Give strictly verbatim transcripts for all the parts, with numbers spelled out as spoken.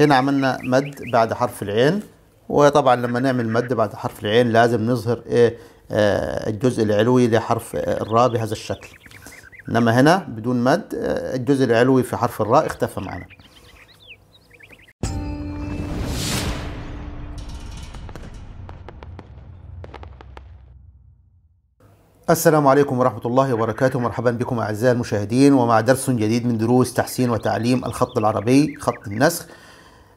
هنا عملنا مد بعد حرف العين، وطبعا لما نعمل مد بعد حرف العين لازم نظهر ايه الجزء العلوي لحرف الراء بهذا الشكل، انما هنا بدون مد الجزء العلوي في حرف الراء اختفى معنا. السلام عليكم ورحمة الله وبركاته، مرحبا بكم أعزائي المشاهدين ومع درس جديد من دروس تحسين وتعليم الخط العربي خط النسخ.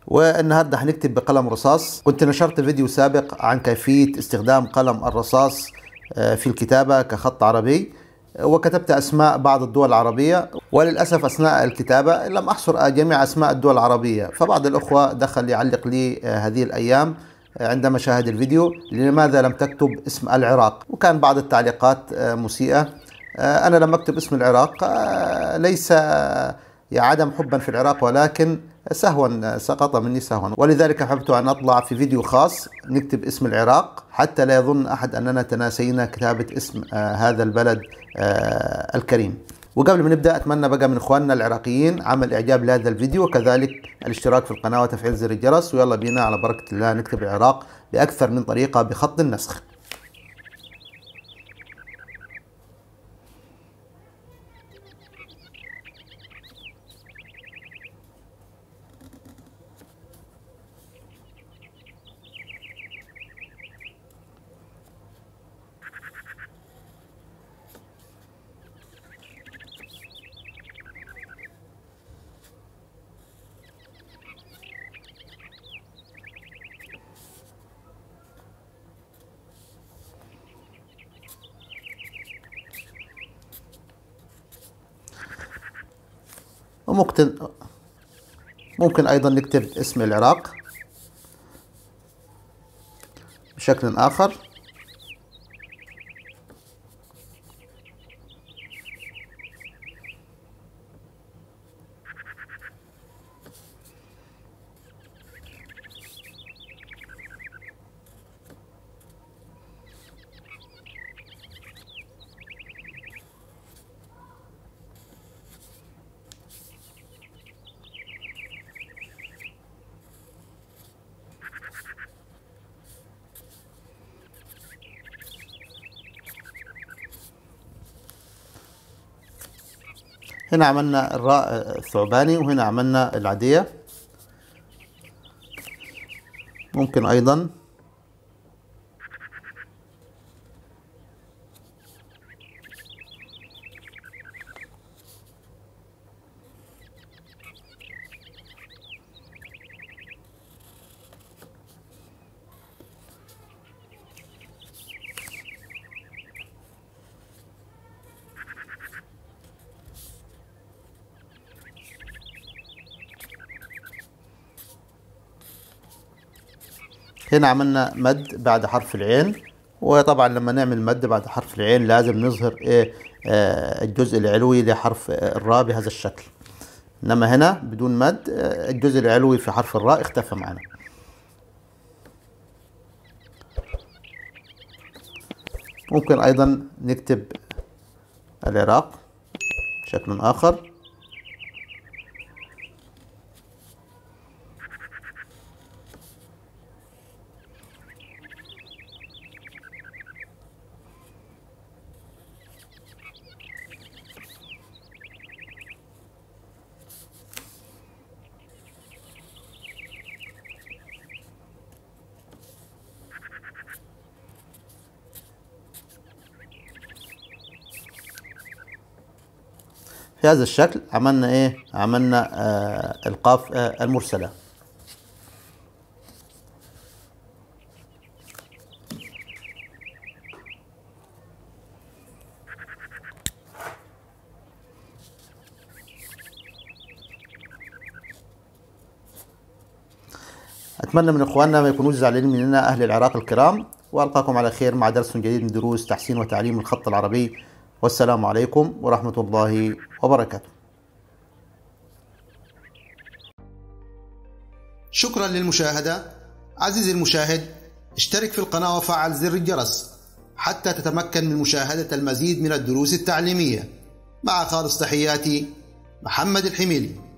والنهارده هنكتب بقلم رصاص. كنت نشرت فيديو سابق عن كيفية استخدام قلم الرصاص في الكتابة كخط عربي، وكتبت أسماء بعض الدول العربية، وللأسف أثناء الكتابة لم أحصر جميع أسماء الدول العربية، فبعض الأخوة دخل يعلق لي هذه الأيام عندما شاهد الفيديو لماذا لم تكتب اسم العراق، وكان بعض التعليقات مسيئة. أنا لم أكتب اسم العراق ليس عدم حبا في العراق، ولكن سهوا، سقط مني سهوا، ولذلك حبيت أن أطلع في فيديو خاص نكتب اسم العراق حتى لا يظن أحد أننا تناسينا كتابة اسم هذا البلد الكريم. وقبل ما نبدأ أتمنى بقى من إخواننا العراقيين عمل إعجاب لهذا الفيديو، وكذلك الاشتراك في القناة وتفعيل زر الجرس، ويلا بينا على بركة الله نكتب العراق بأكثر من طريقة بخط النسخ. وممكن ممكن أيضا نكتب اسم العراق بشكل آخر. هنا عملنا الراء الثعباني وهنا عملنا العادية. ممكن أيضا هنا عملنا مد بعد حرف العين، وطبعا لما نعمل مد بعد حرف العين لازم نظهر ايه الجزء العلوي لحرف الراء بهذا الشكل، انما هنا بدون مد الجزء العلوي في حرف الراء اختفى معنا. ممكن ايضا نكتب العراق بشكل اخر. في هذا الشكل عملنا ايه عملنا آه القاف آه المرسلة. اتمنى من اخواننا ما يكونوش زعلانين مننا اهل العراق الكرام، والقاكم على خير مع درس جديد من دروس تحسين وتعليم الخط العربي، والسلام عليكم ورحمة الله وبركاته. شكرا للمشاهدة. عزيزي المشاهد، اشترك في القناة وفعل زر الجرس حتى تتمكن من مشاهدة المزيد من الدروس التعليمية. مع خالص تحياتي، محمد الحميلي.